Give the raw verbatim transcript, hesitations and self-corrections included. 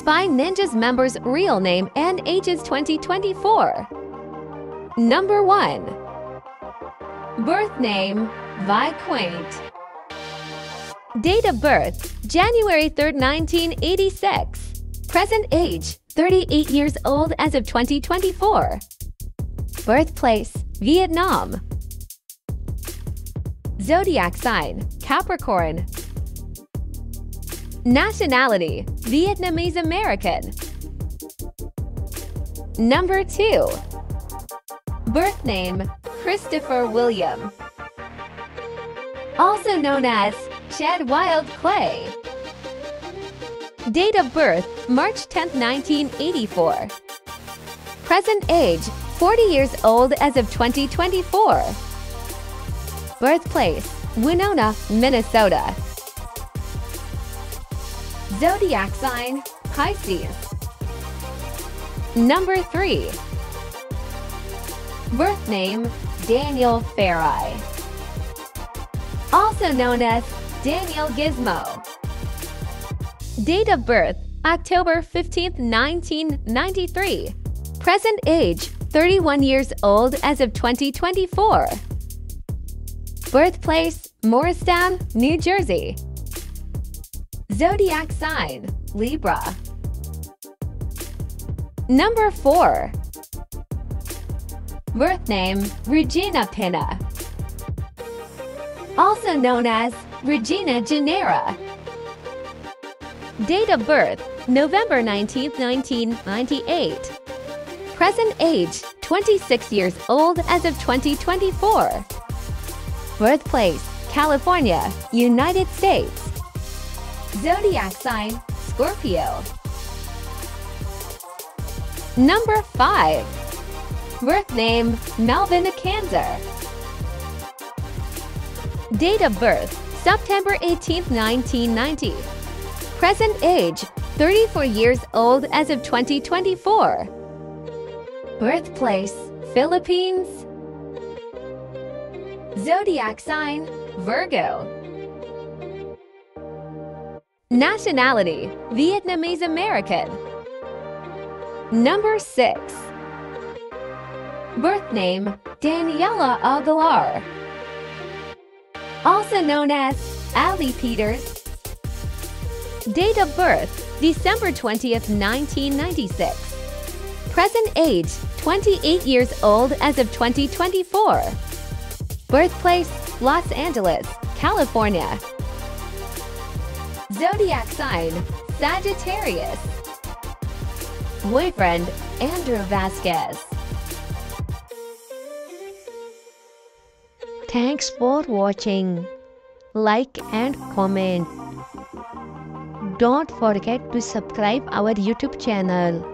Spy Ninjas members' real name and ages twenty twenty-four. Number one. Birth name, Vy Qwaint. Date of birth, January third, nineteen eighty-six. Present age, thirty-eight years old as of twenty twenty-four. Birthplace, Vietnam. Zodiac sign, Capricorn. Nationality, Vietnamese American. Number two. Birth name, Christopher William. Also known as Chad Wild Clay. Date of birth, March tenth, nineteen eighty-four. Present age, forty years old as of twenty twenty-four. Birthplace, Winona, Minnesota. Zodiac sign, Pisces. Number three. Birth name, Daniel Farai. Also known as Daniel Gizmo. Date of birth, October fifteenth, nineteen ninety-three. Present age, thirty-one years old as of twenty twenty-four. Birthplace, Morristown, New Jersey. Zodiac sign, Libra. Number four. Birth name, Regina Pinna. Also known as Regina Ginera. Date of birth, November nineteenth, nineteen ninety-eight. Present age, twenty-six years old as of twenty twenty-four. Birthplace, California, United States. Zodiac sign, Scorpio. Number five. Birth name, Melvin Achanzar. Date of birth, September eighteenth, nineteen ninety. Present age, thirty-four years old as of twenty twenty-four. Birthplace, Philippines. Zodiac sign, Virgo. Nationality, Vietnamese American. Number six. Birth name, Daniela Aguilar. Also known as Alie Peters. Date of birth, December twentieth, nineteen ninety-six. Present age, twenty-eight years old as of twenty twenty-four. Birthplace, Los Angeles, California. Zodiac sign, Sagittarius. Boyfriend, Andrew Vasquez. Thanks for watching. Like and comment. Don't forget to subscribe our YouTube channel.